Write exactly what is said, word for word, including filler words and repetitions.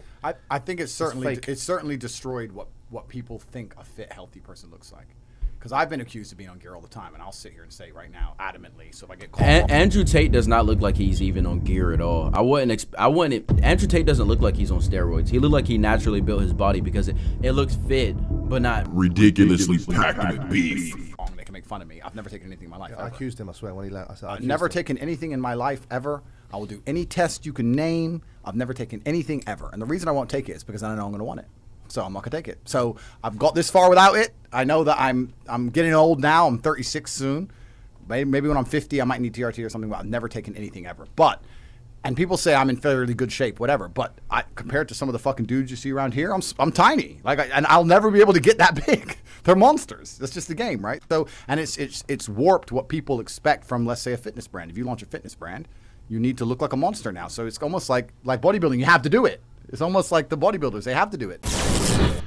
people. I, I think it's certainly it's, it's certainly destroyed what what people think a fit, healthy person looks like. Because I've been accused of being on gear all the time, and I'll sit here and say right now, adamantly. So if I get called, An Andrew Tate does not look like he's even on gear at all. I wouldn't. Exp I wouldn't. Andrew Tate doesn't look like he's on steroids. He looked like he naturally built his body because it, it looks fit, but not ridiculously, ridiculously packed with beef. They can make fun of me. I've never taken anything in my life. Yeah, I accused him. I swear when he left, I said, I've never him. taken anything in my life ever. I will do any test you can name. I've never taken anything ever, and the reason I won't take it is because I don't know I'm going to want it. So I'm not gonna take it. So I've got this far without it. I know that I'm I'm getting old now. I'm thirty-six soon. Maybe, maybe when I'm fifty, I might need T R T or something. But I've never taken anything ever. But and people say I'm in fairly good shape, whatever. But I, compared to some of the fucking dudes you see around here, I'm I'm tiny. Like, I, and I'll never be able to get that big. They're monsters. That's just the game, right? So and it's it's it's warped what people expect from, let's say, a fitness brand. If you launch a fitness brand, you need to look like a monster now. So it's almost like like bodybuilding. You have to do it. It's almost like the bodybuilders, they have to do it.